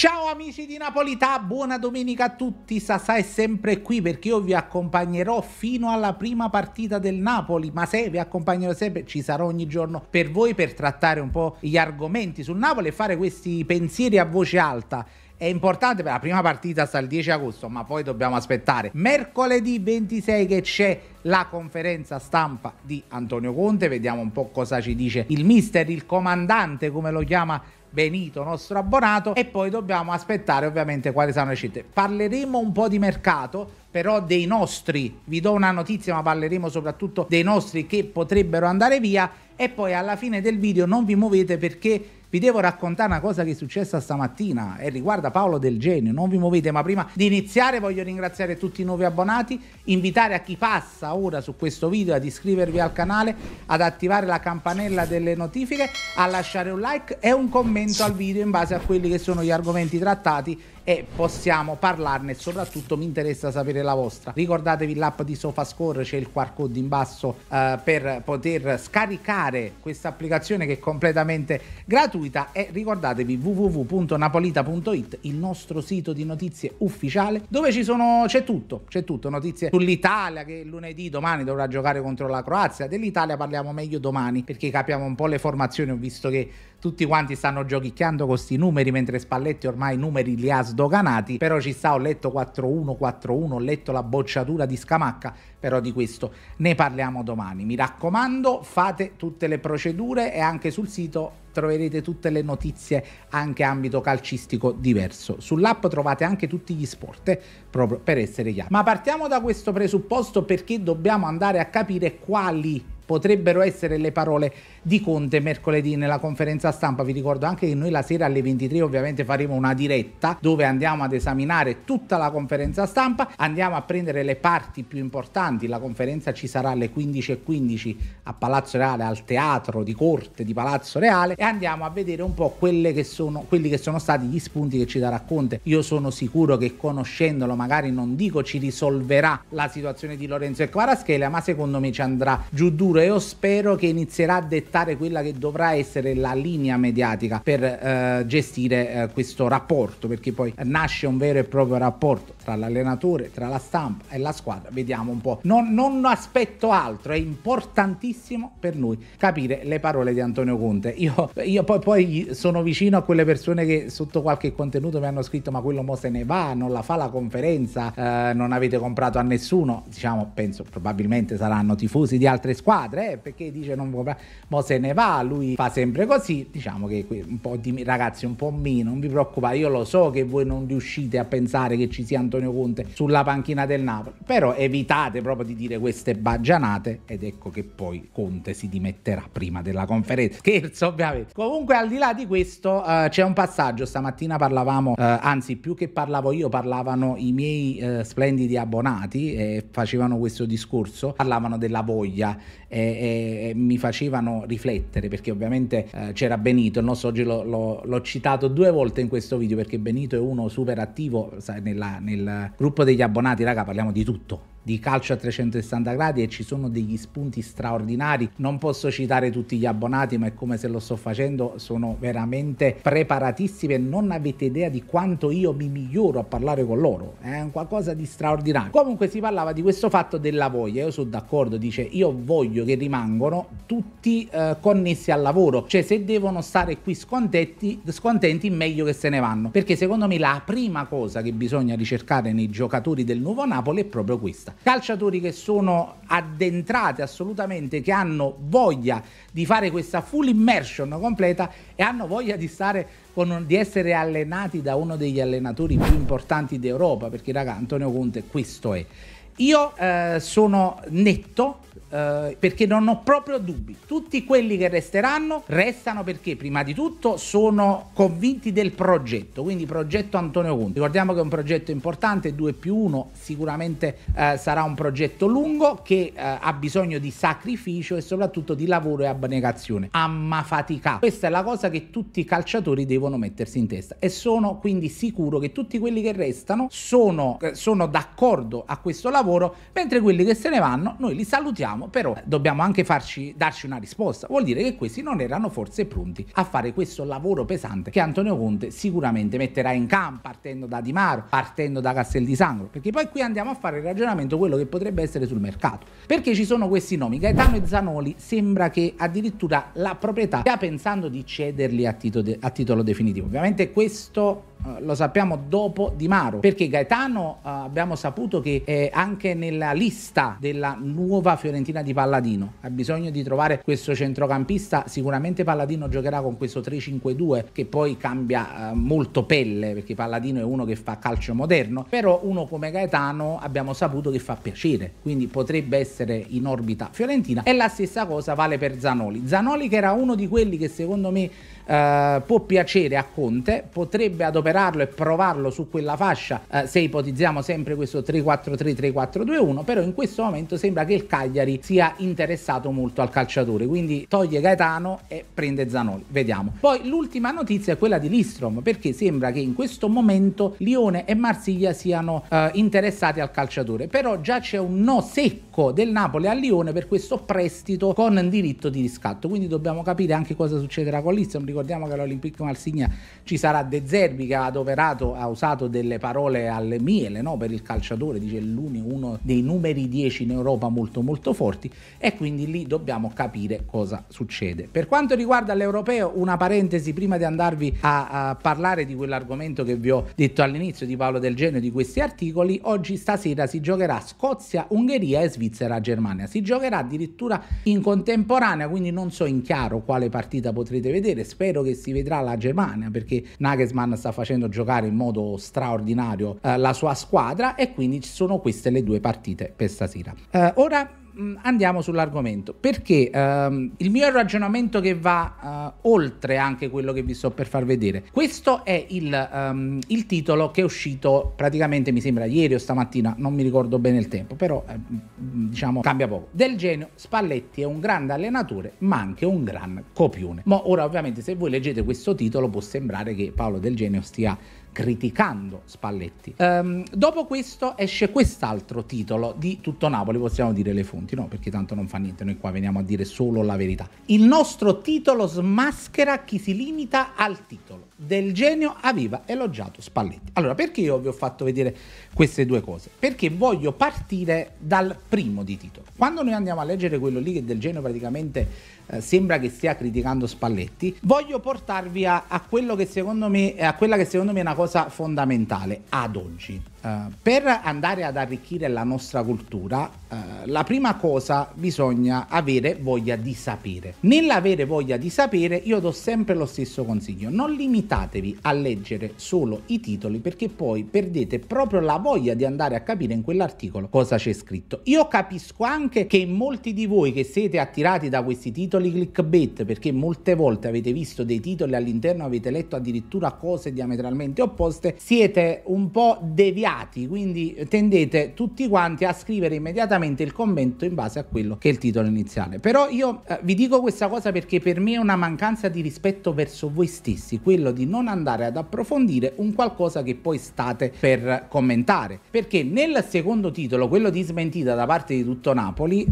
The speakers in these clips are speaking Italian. Ciao amici di Napolità, buona domenica a tutti. Sassà è sempre qui perché io vi accompagnerò fino alla prima partita del Napoli, ma se vi accompagnerò sempre, ci sarò ogni giorno per voi per trattare un po' gli argomenti sul Napoli e fare questi pensieri a voce alta. È importante perché la prima partita sta il 10 agosto, ma poi dobbiamo aspettare mercoledì 26 che c'è la conferenza stampa di Antonio Conte. Vediamo un po' cosa ci dice il mister, il comandante, come lo chiama Benito, nostro abbonato, e poi dobbiamo aspettare ovviamente quali saranno le scelte. Parleremo un po' di mercato, però dei nostri, vi do una notizia, ma parleremo soprattutto dei nostri che potrebbero andare via, e poi alla fine del video non vi muovete perché vi devo raccontare una cosa che è successa stamattina e riguarda Paolo Del Genio. Non vi muovete, ma prima di iniziare voglio ringraziare tutti i nuovi abbonati, invitare a chi passa ora su questo video ad iscrivervi al canale, ad attivare la campanella delle notifiche, a lasciare un like e un commento al video in base a quelli che sono gli argomenti trattati e possiamo parlarne. Soprattutto mi interessa sapere la vostra. Ricordatevi l'app di Sofascore, c'è il QR code in basso per poter scaricare questa applicazione che è completamente gratuita, e ricordatevi www.napolita.it, il nostro sito di notizie ufficiale dove c'è tutto, notizie sull'Italia che lunedì, domani dovrà giocare contro la Croazia. Dell'Italia parliamo meglio domani perché capiamo un po' le formazioni, ho visto che tutti quanti stanno giochicchiando con questi numeri, mentre Spalletti ormai i numeri li ha sdoganati, però ci sta, ho letto 4-1, ho letto la bocciatura di Scamacca, però di questo ne parliamo domani. Mi raccomando, fate tutte le procedure e anche sul sito troverete tutte le notizie anche ambito calcistico diverso. Sull'app trovate anche tutti gli sport, proprio per essere chiari. Ma partiamo da questo presupposto perché dobbiamo andare a capire quali potrebbero essere le parole di Conte mercoledì nella conferenza stampa. Vi ricordo anche che noi la sera alle 23 ovviamente faremo una diretta dove andiamo ad esaminare tutta la conferenza stampa, andiamo a prendere le parti più importanti. La conferenza ci sarà alle 15:15 a Palazzo Reale, al teatro di corte di Palazzo Reale, e andiamo a vedere un po' quelli che sono stati gli spunti che ci darà Conte. Io sono sicuro che, conoscendolo, magari non dico ci risolverà la situazione di Lorenzo Kvaratskhelia, ma secondo me ci andrà giù duro. Io spero che inizierà a dettare quella che dovrà essere la linea mediatica per gestire questo rapporto, perché poi nasce un vero e proprio rapporto tra l'allenatore, tra la stampa e la squadra. Vediamo un po', non aspetto altro, è importantissimo per noi capire le parole di Antonio Conte. Io poi sono vicino a quelle persone che sotto qualche contenuto mi hanno scritto ma quello mo se ne va, non la fa la conferenza, non avete comprato a nessuno, diciamo, penso probabilmente saranno tifosi di altre squadre, perché dice non compra, mo se ne va, lui fa sempre così. Diciamo che un po' di ragazzi, un po' meno, non vi preoccupate, io lo so che voi non riuscite a pensare che ci sia Antonio Conte sulla panchina del Napoli, però evitate proprio di dire queste baggianate, ed ecco che poi Conte si dimetterà prima della conferenza. Scherzo ovviamente. Comunque, al di là di questo c'è un passaggio, stamattina parlavamo, anzi più che parlavo io parlavano i miei splendidi abbonati e facevano questo discorso, parlavano della voglia e mi facevano riflettere perché ovviamente c'era Benito, il nostro, oggi l'ho citato 2 volte in questo video perché Benito è uno super attivo, sai, nel gruppo degli abbonati. Raga, parliamo di tutto, di calcio a 360 gradi, e ci sono degli spunti straordinari. Non posso citare tutti gli abbonati, ma è come se lo sto facendo, sono veramente preparatissimi e non avete idea di quanto io mi miglioro a parlare con loro, è un qualcosa di straordinario. Comunque si parlava di questo fatto della voglia, io sono d'accordo, dice io voglio che rimangono tutti connessi al lavoro, cioè se devono stare qui scontenti meglio che se ne vanno, perché secondo me la prima cosa che bisogna ricercare nei giocatori del nuovo Napoli è proprio questa. Calciatori che sono addentrati assolutamente, che hanno voglia di fare questa full immersion completa e hanno voglia di stare di essere allenati da uno degli allenatori più importanti d'Europa, perché raga, Antonio Conte questo è. Io sono netto perché non ho proprio dubbi, tutti quelli che restano perché prima di tutto sono convinti del progetto, quindi progetto Antonio Conte. Ricordiamo che è un progetto importante, 2+1 sicuramente sarà un progetto lungo che ha bisogno di sacrificio e soprattutto di lavoro e abnegazione, amma fatica. Questa è la cosa che tutti i calciatori devono mettersi in testa, e sono quindi sicuro che tutti quelli che restano sono d'accordo a questo lavoro lavoro, mentre quelli che se ne vanno noi li salutiamo, però dobbiamo anche darci una risposta. Vuol dire che questi non erano forse pronti a fare questo lavoro pesante che Antonio Conte sicuramente metterà in campo, partendo da Di Maro, partendo da Castel di Sangro, perché poi qui andiamo a fare il ragionamento, quello che potrebbe essere sul mercato, perché ci sono questi nomi, Gaetano e Zanoli. Sembra che addirittura la proprietà stia pensando di cederli a titolo definitivo. Ovviamente questo lo sappiamo dopo Di Maro, perché Gaetano abbiamo saputo che è anche nella lista della nuova Fiorentina di Palladino. Ha bisogno di trovare questo centrocampista, sicuramente Palladino giocherà con questo 3-5-2 che poi cambia molto pelle, perché Palladino è uno che fa calcio moderno, però uno come Gaetano abbiamo saputo che fa piacere, quindi potrebbe essere in orbita fiorentina. E la stessa cosa vale per Zanoli. Zanoli, che era uno di quelli che secondo me può piacere a Conte, potrebbe adoperarlo e provarlo su quella fascia, se ipotizziamo sempre questo 3-4-3-3-4-2-1, però in questo momento sembra che il Cagliari sia interessato molto al calciatore, quindi toglie Gaetano e prende Zanoli, vediamo. Poi l'ultima notizia è quella di Lindstrom, perché sembra che in questo momento Lione e Marsiglia siano interessati al calciatore, però già c'è un no secco del Napoli a Lione per questo prestito con diritto di riscatto, quindi dobbiamo capire anche cosa succederà con Lindstrom. Ricordiamo che all'Olympique Marsigna ci sarà De Zerbi, che ha adoperato, ha usato delle parole alle miele, no, per il calciatore, dice uno dei numeri 10 in Europa molto molto forti, e quindi lì dobbiamo capire cosa succede. Per quanto riguarda l'europeo, una parentesi prima di andarvi a parlare di quell'argomento che vi ho detto all'inizio di Paolo Del Genio, di questi articoli. Oggi stasera si giocherà Scozia-Ungheria e Svizzera-Germania, si giocherà addirittura in contemporanea, quindi non so in chiaro quale partita potrete vedere. Spero che si vedrà la Germania, perché Nagelsmann sta facendo giocare in modo straordinario la sua squadra, e quindi ci sono queste le due partite per stasera. Ora andiamo sull'argomento, perché il mio ragionamento che va oltre anche quello che vi sto per far vedere. Questo è il titolo che è uscito praticamente, mi sembra ieri o stamattina, non mi ricordo bene il tempo, però diciamo cambia poco. Del Genio: Spalletti è un grande allenatore ma anche un gran copione. Ma ora ovviamente se voi leggete questo titolo può sembrare che Paolo Del Genio stia criticando Spalletti. Dopo questo esce quest'altro titolo di Tutto Napoli, possiamo dire le fonti, no? Perché tanto non fa niente, noi qua veniamo a dire solo la verità. Il nostro titolo smaschera chi si limita al titolo. Del Genio aveva elogiato Spalletti. Allora, perché io vi ho fatto vedere queste due cose? Perché voglio partire dal primo di titolo. Quando noi andiamo a leggere quello lì che Del Genio praticamente sembra che stia criticando Spalletti, voglio portarvi a quello che secondo me è una cosa fondamentale ad oggi. Per andare ad arricchire la nostra cultura, la prima cosa, bisogna avere voglia di sapere. Nell'avere voglia di sapere io do sempre lo stesso consiglio: non limitatevi a leggere solo i titoli, perché poi perdete proprio la voglia di andare a capire in quell'articolo cosa c'è scritto. Io capisco anche che molti di voi che siete attirati da questi titoli clickbait, perché molte volte avete visto dei titoli all'interno, avete letto addirittura cose diametralmente opposte, siete un po' deviati, quindi tendete tutti quanti a scrivere immediatamente il commento in base a quello che è il titolo iniziale. Però io vi dico questa cosa perché per me è una mancanza di rispetto verso voi stessi, quello di non andare ad approfondire un qualcosa che poi state per commentare. Perché nel secondo titolo, quello di smentita da parte di Tutto Napoli,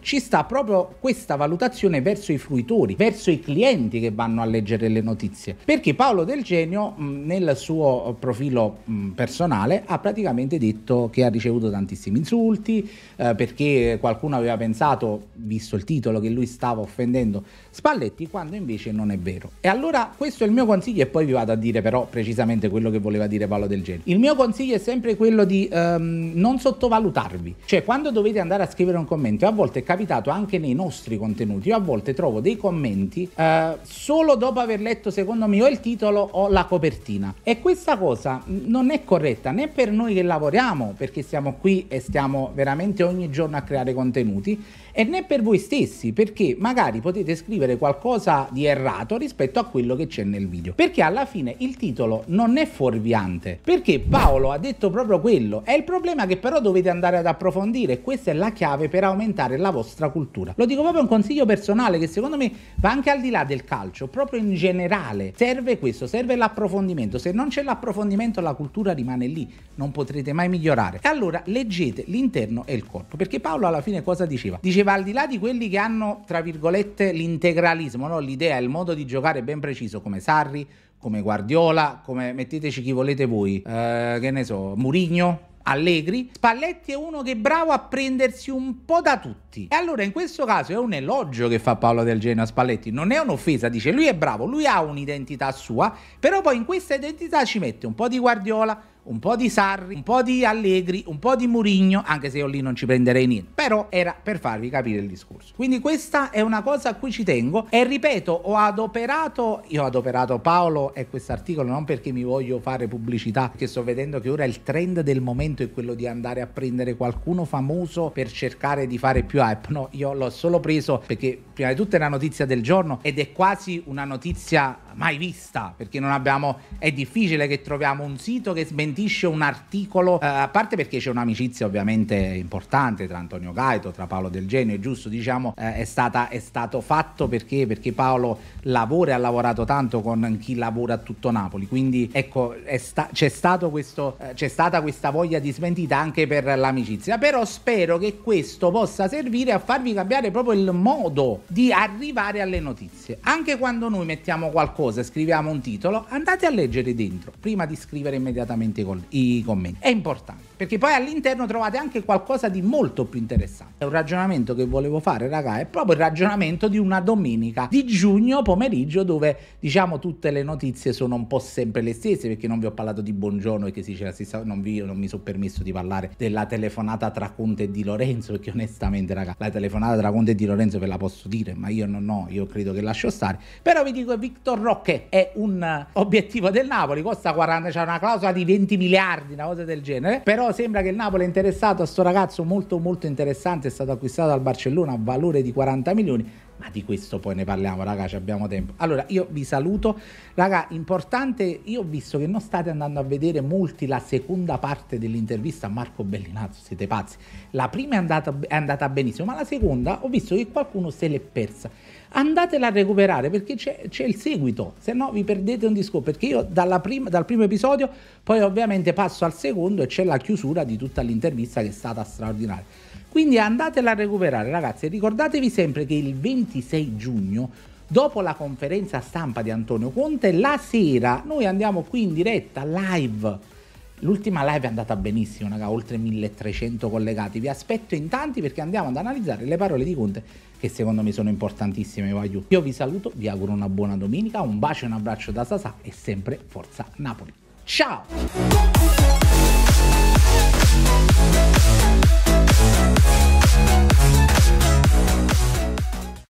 ci sta proprio questa valutazione verso i fruitori, verso i clienti che vanno a leggere le notizie, perché Paolo Del Genio nel suo profilo personale ha praticamente detto che ha ricevuto tantissimi insulti, perché qualcuno aveva pensato, visto il titolo, che lui stava offendendo Spalletti, quando invece non è vero. E allora questo è il mio consiglio, e poi vi vado a dire però precisamente quello che voleva dire Paolo Del Genio. Il mio consiglio è sempre quello di non sottovalutarvi, cioè quando dovete andare a scrivere un commento, e a volte è capitato anche nei nostri contenuti, io a volte trovo dei commenti solo dopo aver letto, secondo me, o il titolo o la copertina, e questa cosa non è corretta, né per noi che lavoriamo, perché siamo qui e stiamo veramente ogni giorno a creare contenuti, e né per voi stessi, perché magari potete scrivere qualcosa di errato rispetto a quello che c'è nel video, perché alla fine il titolo non è fuorviante, perché Paolo ha detto proprio quello. È il problema che però dovete andare ad approfondire, questa è la chiave per aumentare la vostra cultura. Lo dico proprio un consiglio personale che secondo me va anche al di là del calcio, proprio in generale serve questo, serve l'approfondimento. Se non c'è l'approfondimento la cultura rimane lì, non potrete mai migliorare. E allora leggete l'interno e il corpo, perché Paolo alla fine cosa diceva? Diceva, al di là di quelli che hanno tra virgolette l'integralismo, no? L'idea, il modo di giocare ben preciso, come Sarri, come Guardiola, come metteteci chi volete voi, che ne so, Mourinho, Allegri, Spalletti è uno che è bravo a prendersi un po' da tutti. E allora in questo caso è un elogio che fa Paolo Del Genio a Spalletti, non è un'offesa, dice lui è bravo, lui ha un'identità sua, però poi in questa identità ci mette un po' di Guardiola, un po' di Sarri, un po' di Allegri, un po' di Mourinho, anche se io lì non ci prenderei niente, però era per farvi capire il discorso. Quindi questa è una cosa a cui ci tengo e ripeto, ho adoperato Paolo e quest'articolo non perché mi voglio fare pubblicità, perché sto vedendo che ora il trend del momento è quello di andare a prendere qualcuno famoso per cercare di fare più hype. No, io l'ho solo preso perché prima di tutto è una notizia del giorno ed è quasi una notizia mai vista, perché non abbiamo, è difficile che troviamo un sito che smentisce un articolo, a parte perché c'è un'amicizia ovviamente importante tra Antonio Gaito, tra Paolo Del Genio, è giusto, diciamo, è stato fatto perché Paolo lavora e ha lavorato tanto con chi lavora a tutto Napoli, quindi ecco c'è stata questa voglia di smentita anche per l'amicizia, però spero che questo possa servire a farvi cambiare proprio il modo di arrivare alle notizie. Anche quando noi mettiamo qualcosa, scriviamo un titolo, andate a leggere dentro prima di scrivere immediatamente i commenti, è importante, perché poi all'interno trovate anche qualcosa di molto più interessante. È un ragionamento che volevo fare, raga, è proprio il ragionamento di una domenica di giugno pomeriggio, dove diciamo tutte le notizie sono un po' sempre le stesse, perché non vi ho parlato di Buongiorno, perché sì c'è la stessa, non mi sono permesso di parlare della telefonata tra Conte e Di Lorenzo, perché onestamente raga, la telefonata tra Conte e Di Lorenzo ve la posso dire, ma io non ho, io credo che lascio stare. Però vi dico, Victor Roque è un obiettivo del Napoli, costa 40, c'è una clausola di 20 miliardi, una cosa del genere, però sembra che il Napoli è interessato a sto ragazzo molto molto interessante, è stato acquistato dal Barcellona a valore di 40 milioni, ma di questo poi ne parliamo ragazzi, abbiamo tempo. Allora io vi saluto raga, importante, io ho visto che non state andando a vedere molti la seconda parte dell'intervista a Marco Bellinazzo, siete pazzi, la prima è andata benissimo, ma la seconda ho visto che qualcuno se l'è persa, andatela a recuperare perché c'è il seguito, se no vi perdete un discorso, perché io dal primo episodio poi ovviamente passo al secondo e c'è la chiusura di tutta l'intervista che è stata straordinaria. Quindi andatela a recuperare ragazzi, ricordatevi sempre che il 26 giugno dopo la conferenza stampa di Antonio Conte, la sera noi andiamo qui in diretta live. L'ultima live è andata benissimo, raga, oltre 1300 collegati. Vi aspetto in tanti perché andiamo ad analizzare le parole di Conte che secondo me sono importantissime. Io vi saluto, vi auguro una buona domenica, un bacio e un abbraccio da Sassà e sempre Forza Napoli. Ciao!